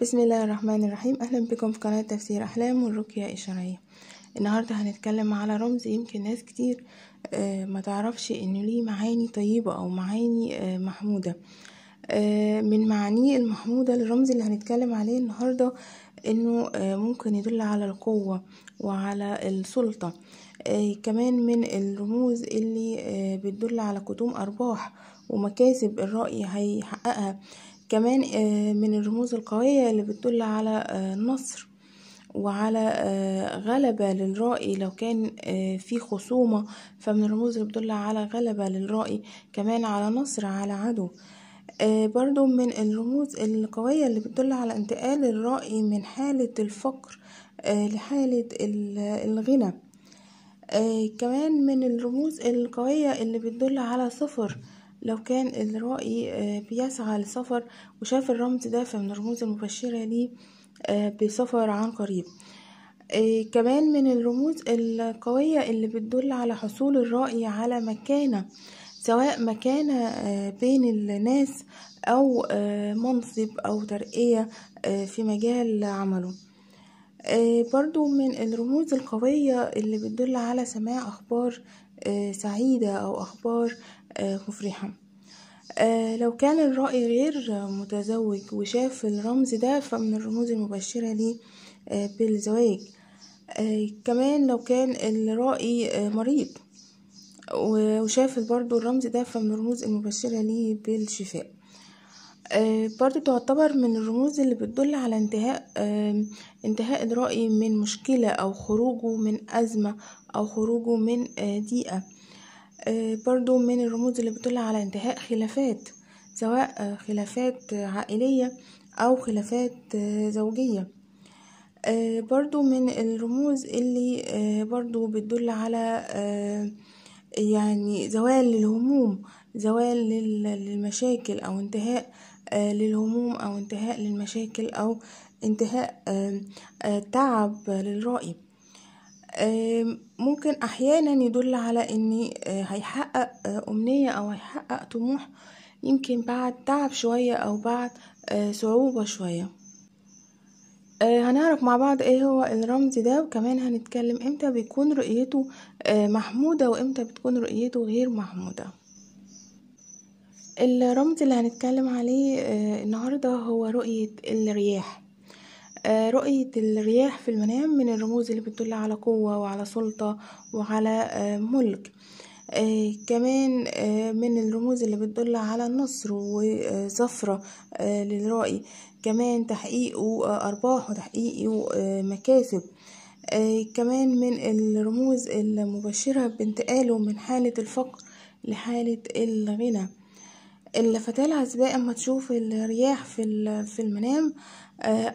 بسم الله الرحمن الرحيم. اهلا بكم في قناة تفسير احلام والرقية الشرعية. النهاردة هنتكلم على رمز يمكن ناس كتير ما تعرفش انه ليه معاني طيبة او معاني محمودة. من معانيه المحمودة للرمز اللي هنتكلم عليه النهاردة انه ممكن يدل على القوة وعلى السلطة. كمان من الرموز اللي بتدل على قدوم ارباح ومكاسب الرأي هيحققها. كمان من الرموز القوية اللي بتدل على نصر وعلى غلبة للرأي لو كان في خصومة، فمن الرموز اللي بتدل على غلبة للرأي، كمان على نصر على عدو. برضو من الرموز القوية اللي بتدل على انتقال الرأي من حالة الفقر لحالة الغنى. كمان من الرموز القوية اللي بتدل على سفر، لو كان الرأي بيسعى لسفر وشاف الرمز ده فمن الرموز المبشرة ليه بسفر عن قريب. كمان من الرموز القوية اللي بتدل على حصول الرأي على مكانة، سواء مكانة بين الناس أو منصب أو ترقية في مجال عمله. برضو من الرموز القوية اللي بتدل على سماع أخبار سعيدة أو أخبار مفرحة. لو كان الرأي غير متزوج وشاف الرمز ده فمن الرموز المبشرة ليه بالزواج. كمان لو كان الرأي مريض وشاف برضو الرمز ده فمن الرموز المبشرة ليه بالشفاء. برضو تعتبر من الرموز اللي بتدل على انتهاء الرأي من مشكلة أو خروجه من أزمة أو خروجه من ضيقة. برضو من الرموز اللي بتدل على انتهاء خلافات، سواء خلافات عائلية أو خلافات زوجية. برضو من الرموز اللي برضو بتدل على يعني زوال للهموم، زوال للمشاكل أو انتهاء للهموم أو انتهاء للمشاكل أو انتهاء تعب للرأي. ممكن أحيانا يدل على أن هيحقق أمنية أو هيحقق طموح يمكن بعد تعب شوية أو بعد صعوبة شوية. هنعرف مع بعض ايه هو الرمز ده، وكمان هنتكلم امتى بيكون رؤيته محمودة وامتى بتكون رؤيته غير محمودة. الرمز اللي هنتكلم عليه النهاردة هو رؤية الرياح. رؤية الرياح في المنام من الرموز اللي بتدل على قوة وعلى سلطة وعلى ملك. كمان من الرموز اللي بتدل على النصر وزفرة للرأي، كمان تحقيقه أرباح وتحقيقه مكاسب. كمان من الرموز المبشرة بانتقاله من حالة الفقر لحالة الغنى. الفتاة العزباء اما تشوف الرياح في المنام،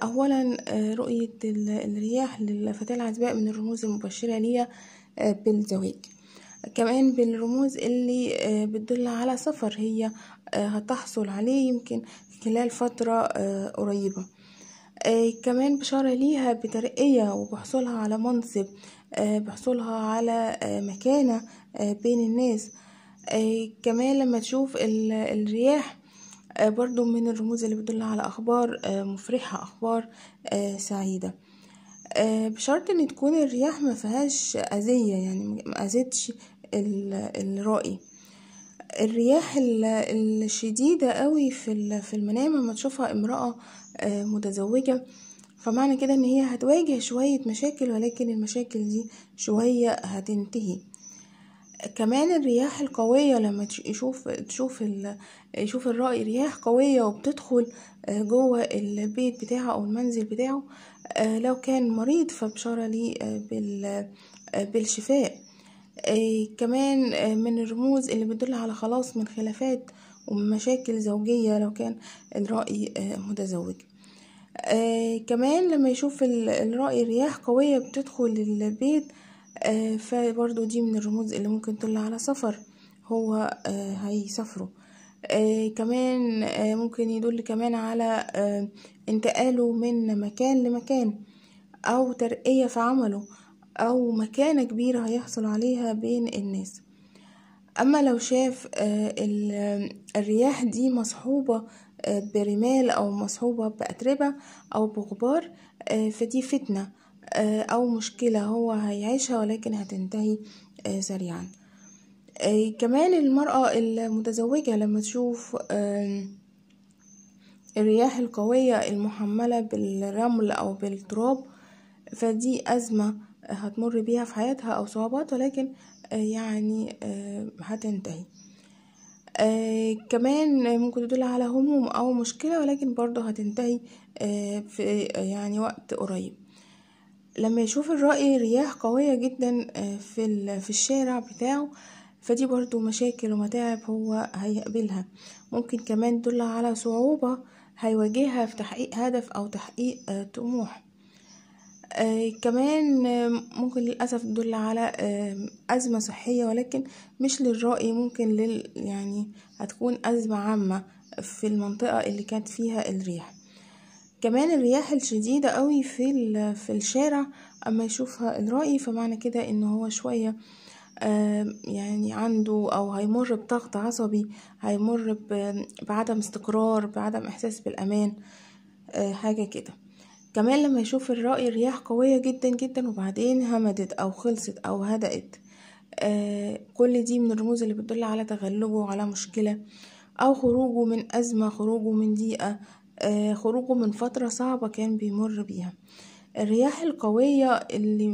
اولا رؤية الرياح للفتاة العزباء من الرموز المبشرة ليها بالزواج. كمان بالرموز اللي بتدل على سفر هي هتحصل عليه يمكن خلال فترة قريبة. كمان بشارة ليها بترقية وبحصولها على منصب، بحصولها على مكانة بين الناس. كمان لما تشوف الرياح برضو من الرموز اللي بتدل على أخبار مفرحة، أخبار سعيدة، بشرط ان تكون الرياح ما فيهاش اذيه، يعني ما اذتش الرأي. الرياح الشديده قوي في المنام لما تشوفها امراه متزوجه، فمعنى كده ان هي هتواجه شويه مشاكل، ولكن المشاكل دي شويه هتنتهي. كمان الرياح القويه لما يشوف الرأي رياح قويه وبتدخل جوه البيت بتاعه او المنزل بتاعه، لو كان مريض فبشارة ليه بالشفاء. كمان من الرموز اللي بتدل على خلاص من خلافات ومشاكل زوجية لو كان الرأي متزوج. كمان لما يشوف الرأي رياح قوية بتدخل البيت، فبرضو دي من الرموز اللي ممكن تدل على سفر هو هيسافره. كمان ممكن يدل كمان على انتقاله من مكان لمكان أو ترقية في عمله أو مكانة كبيرة هيحصل عليها بين الناس. أما لو شاف الرياح دي مصحوبة برمال أو مصحوبة بأتربة أو بغبار، فدي فتنة أو مشكلة هو هيعيشها ولكن هتنتهي سريعا. كمان المرأة المتزوجة لما تشوف الرياح القوية المحملة بالرمل أو بالتراب، فدي أزمة هتمر بيها في حياتها أو صعوبات، ولكن يعني هتنتهي. كمان ممكن تدل على هموم أو مشكلة، ولكن برضه هتنتهي في يعني وقت قريب. لما يشوف الرأي رياح قوية جدا في الشارع بتاعه، فدي برضو مشاكل ومتاعب هو هيقابلها. ممكن كمان تدل على صعوبة هيواجهها في تحقيق هدف أو تحقيق طموح. كمان ممكن للأسف تدل على أزمة صحية، ولكن مش للرأي، ممكن يعني هتكون أزمة عامة في المنطقة اللي كانت فيها الرياح. كمان الرياح الشديدة قوي في الشارع أما يشوفها الرأي، فمعنى كده إن هو شوية يعني عنده أو هيمر بضغط عصبي، هيمر بعدم استقرار، بعدم إحساس بالأمان، حاجة كده. كمان لما يشوف الرأي رياح قوية جدا جدا وبعدين همدت أو خلصت أو هدأت، كل دي من الرموز اللي بتدل على تغلبه على مشكلة أو خروجه من أزمة، خروجه من ضيقة، خروجه من فترة صعبة كان بيمر بيها. الرياح القوية اللي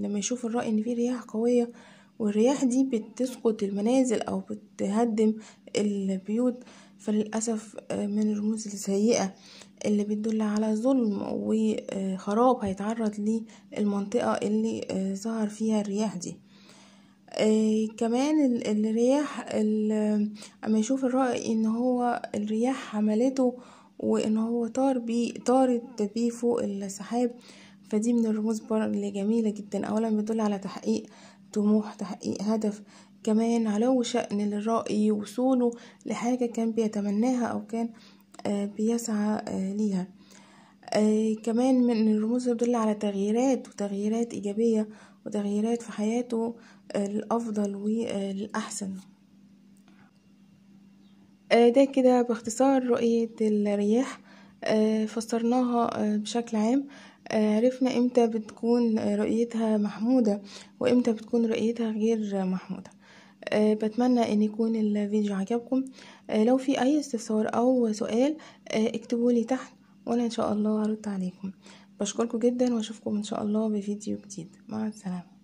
لما يشوف الرأي ان في رياح قوية والرياح دي بتسقط المنازل او بتهدم البيوت، فللأسف من الرموز السيئة اللي بتدل على ظلم وخراب هيتعرض ليه المنطقة اللي ظهر فيها الرياح دي. كمان الرياح اما يشوف الرأي ان هو الرياح حملته وان هو طارت بيه فوق السحاب، فدي من الرموز اللي جميلة جدا. اولا بتدل على تحقيق طموح، تحقيق هدف، كمان علو شأن للرأي، وصوله لحاجة كان بيتمناها او كان بيسعى ليها. كمان من الرموز بتدل على تغييرات، وتغييرات ايجابية وتغييرات في حياته للأفضل وللأحسن. ده كده باختصار رؤية الرياح، فسرناها بشكل عام، عرفنا امتى بتكون رؤيتها محمودة وامتى بتكون رؤيتها غير محمودة. بتمنى ان يكون الفيديو عجبكم. لو في اي استفسار او سؤال اكتبولي تحت وانا ان شاء الله هرد عليكم. بشكركم جدا واشوفكم ان شاء الله بفيديو جديد. مع السلامة.